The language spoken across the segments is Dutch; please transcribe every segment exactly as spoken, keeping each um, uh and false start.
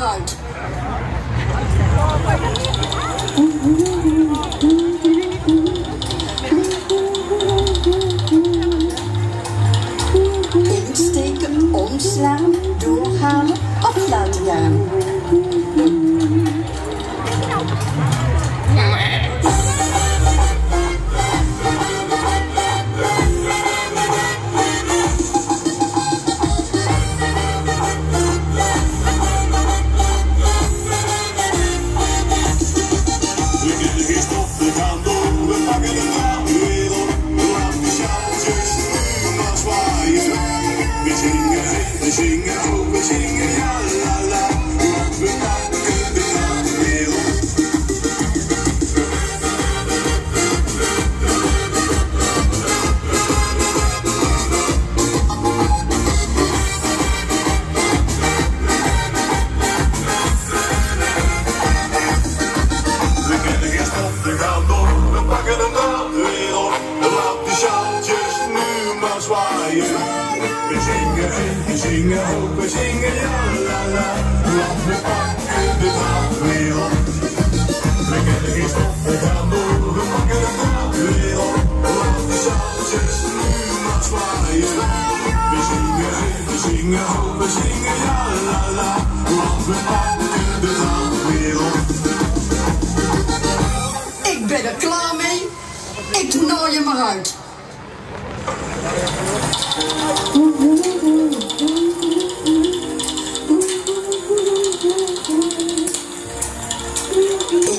road. Insteken, omslaan, doorgaan, af laten gaan. We zingen, oh, we zingen, ja, la, la, want we maken de hele wereld. We kunnen geen stop, we gaan door, we pakken hem dan weer op. Laat die sjaaltjes nu maar zwaaien. We zingen, we zingen, oh, we zingen, ja, la, la, want we pakken de draadwereld. We kennen geen stop, we gaan door, we pakken de draadwereld. Laat de zaaltjes nu maar zwaaien. We zingen, we zingen, oh, we zingen, ja, la, la, want we pakken de draadwereld. Ik ben er klaar mee, ik nooi je maar uit.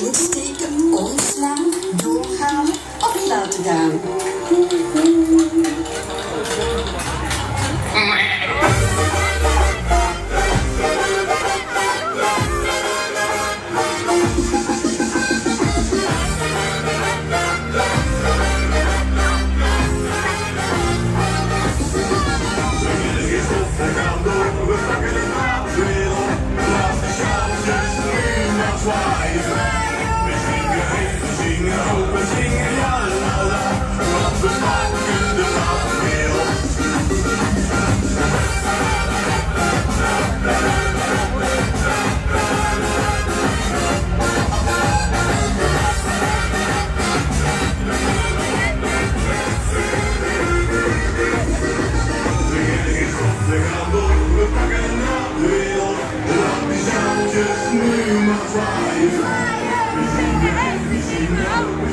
Insteken, ontslaan, doorgaan, op laten gaan. Nu maar zwaaien. We zingen, we zingen, we zingen.